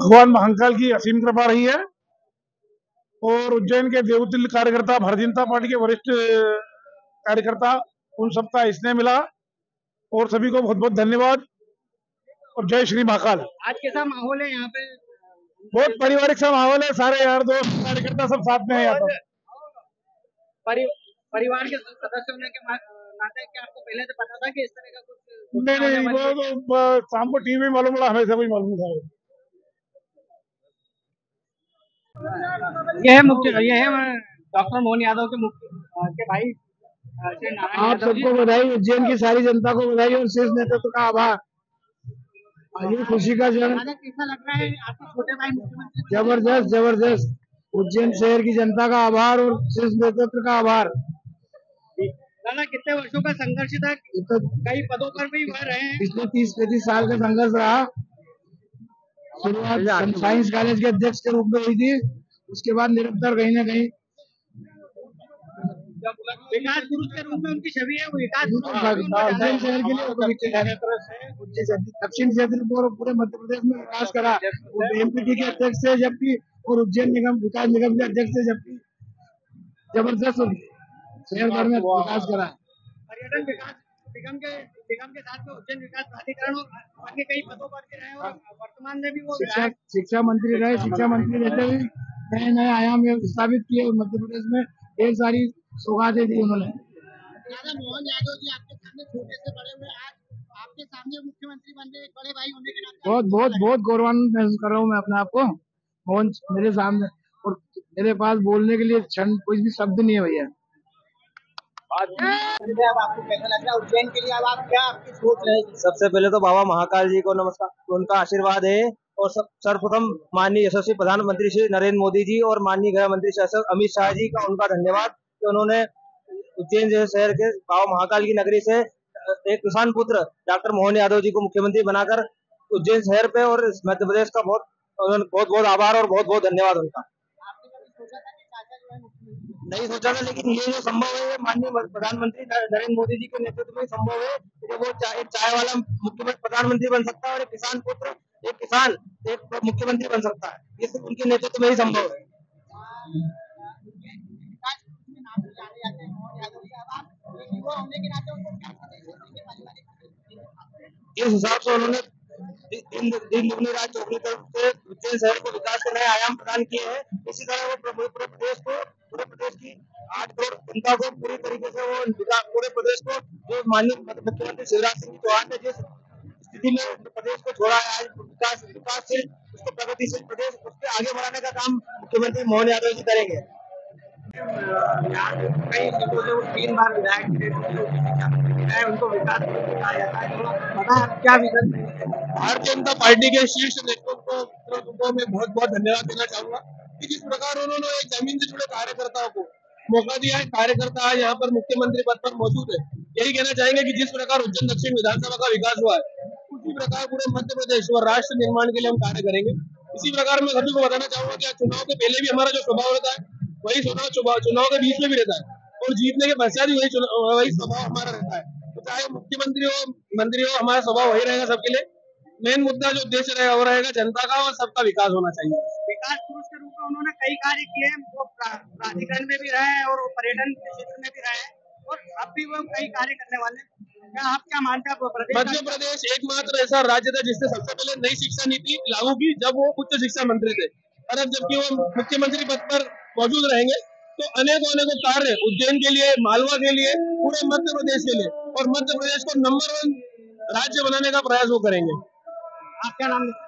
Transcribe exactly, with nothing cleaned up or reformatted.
भगवान महाकाल की असीम कृपा रही है और उज्जैन के देवतुल्य कार्यकर्ता भारतीय जनता पार्टी के वरिष्ठ कार्यकर्ता उन सबका इसने मिला और सभी को बहुत बहुत धन्यवाद और जय श्री महाकाल। आज कैसा माहौल है यहाँ पे? बहुत पारिवारिक सा माहौल है, सारे यार दोस्त कार्यकर्ता सब साथ में है। यहाँ पर परिवार के सदस्य होने के नाते क्या आपको पहले से पता था कि इस तरह का कुछ? नहीं नहीं, वो तो शाम को टीवी में मालूम पड़ा, हमें सब मालूम था। यह मुख्य ये है डॉक्टर मोहन यादव के मुख्य के भाई। आप सबको बधाई, उज्जैन की सारी जनता को बधाई और शीर्ष नेतृत्व का आभार। ये खुशी का क्षण कैसा लग रहा है आपके छोटे भाई मुख्यमंत्री? जबरदस्त जबरदस्त, उज्जैन शहर की जनता का आभार और शीर्ष नेतृत्व का आभार। दादा कितने वर्षों का संघर्ष था, कई पदों पर भी वह रहे हैं। पिछले तीस पैंतीस साल का संघर्ष रहा। शुरुआत साइंस कॉलेज के अध्यक्ष के रूप में हुई थी, उसके बाद निरंतर कहीं ना कहीं विकास पुरुष के रूप में उनकी छवि है। वो विकास उज्जैन शहर के लिए दक्षिण क्षेत्र और पूरे मध्य प्रदेश में विकास करा। एमपीटी के अध्यक्ष थे जबकि, और उज्जैन निगम विकास निगम के अध्यक्ष थे जबकि। जबरदस्त शहर में विकास करा। पर्यटन विकास निगम के निगम के साथ में उज्जैन विकास प्राधिकरण और आगे कई पदों पर भी रहे और वर्तमान में भी वो शिक्षा मंत्री रहे। शिक्षा मंत्री रहते हुए नए नए आयाम स्थापित किए और मध्य प्रदेश में ढेर सारी सौगातें दी उन्होंने। मोहन यादव जी आपके सामने छोटे से बड़े हुए, आज आपके सामने मुख्यमंत्री बन गए, बड़े भाई होने के नाते बहुत बहुत बहुत गौरवान्वित महसूस कर रहा हूँ मैं अपने आप को। मोहन मेरे सामने और मेरे पास बोलने के लिए क्षण कोई भी शब्द नहीं है भैया। अब आपको कैसा लग रहा है उज्जैन के लिए, अब आप क्या आपकी सोच रहेगी? सबसे पहले तो बाबा महाकाल जी को नमस्कार, उनका आशीर्वाद है और सब सर्वप्रथम माननीय यशस्वी प्रधानमंत्री श्री नरेंद्र मोदी जी और माननीय गृह मंत्री श्री अमित शाह जी का उनका धन्यवाद कि तो उन्होंने उज्जैन शहर के बाबा महाकाल की नगरी से एक किसान पुत्र डॉक्टर मोहन यादव जी को मुख्यमंत्री बनाकर उज्जैन शहर पे और मध्य प्रदेश का बहुत बहुत बहुत आभार और बहुत बहुत धन्यवाद उनका। नहीं सोचा था, लेकिन ये जो संभव है माननीय प्रधानमंत्री नरेंद्र मोदी जी के नेतृत्व में संभव है। जब वो चाय चाय वाला मुख्यमंत्री प्रधानमंत्री बन सकता है और एक किसान पुत्र एक किसान एक मुख्यमंत्री बन सकता है, ये उनके नेतृत्व में ही संभव है। इस हिसाब से उन्होंने दिन दुगनी रात चौगुनी करके उज्जैन शहर को विकास के नए आयाम प्रदान किए हैं। इसी तरह वो पूरे प्रदेश को पूरे प्रदेश की आठ करोड़ जनता को पूरी तरीके से वो विकास पूरे प्रदेश को जो माननीय मुख्यमंत्री शिवराज सिंह चौहान ने जिस स्थिति में प्रदेश को छोड़ा है, आज विकास विकास से उसको प्रगतिशील प्रदेश उसके आगे बढ़ाने का काम मुख्यमंत्री मोहन यादव जी करेंगे। कई सीटों से वो तीन बार विधायक विधायक उनको विकास जाता है, पता है क्या विकास? भारतीय जनता पार्टी के शीर्ष नेतृत्व को मैं बहुत बहुत धन्यवाद देना चाहूंगा कि जिस प्रकार उन्होंने एक जमीन से जुड़े कार्यकर्ताओं को मौका दिया है। कार्यकर्ता यहाँ पर मुख्यमंत्री पद पर मौजूद है। यही कहना चाहेंगे कि जिस प्रकार उज्जैन दक्षिण विधानसभा का विकास हुआ है, उसी प्रकार पूरे मध्य प्रदेश और राष्ट्र निर्माण के लिए हम कार्य करेंगे। इसी प्रकार मैं सभी को बताना चाहूंगा कि चुनाव के पहले भी हमारा जो स्वभाव रहता है वही स्वभाव चुनाव के बीच में भी रहता है और जीतने के पश्चात भी वही वही स्वभाव हमारा रहता है। तो चाहे मुख्यमंत्री हो मंत्री हो, हमारा स्वभाव वही रहेगा सबके लिए। मेन मुद्दा जो उद्देश्य रहेगा वो रहेगा जनता का और सबका विकास होना चाहिए। विकास पुरुष के रूप में उन्होंने कई कार्य किए, वो प्राधिकरण में भी रहे और पर्यटन क्षेत्र में भी रहे और अब भी वो कई कार्य करने वाले हैं। क्या आप क्या मानते हैं? मध्य प्रदेश एकमात्र ऐसा राज्य था जिसने सबसे पहले नई शिक्षा नीति लागू की जब वो उच्च शिक्षा मंत्री थे, और अब जबकि वो मुख्यमंत्री पद पर मौजूद रहेंगे तो अनेकों अनेकों कार्य उज्जैन के लिए, मालवा के लिए, पूरे मध्य प्रदेश के लिए और मध्य प्रदेश को नंबर वन राज्य बनाने का प्रयास वो करेंगे। आपका नाम?